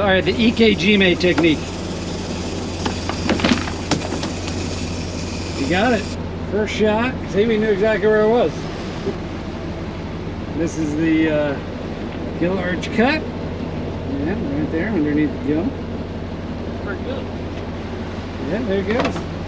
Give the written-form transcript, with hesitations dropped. All right, the Ikejime technique. You got it. First shot. See, we knew exactly where it was. This is the gill arch cut. Yeah, right there underneath the gill. Pretty good. Yeah, there it goes.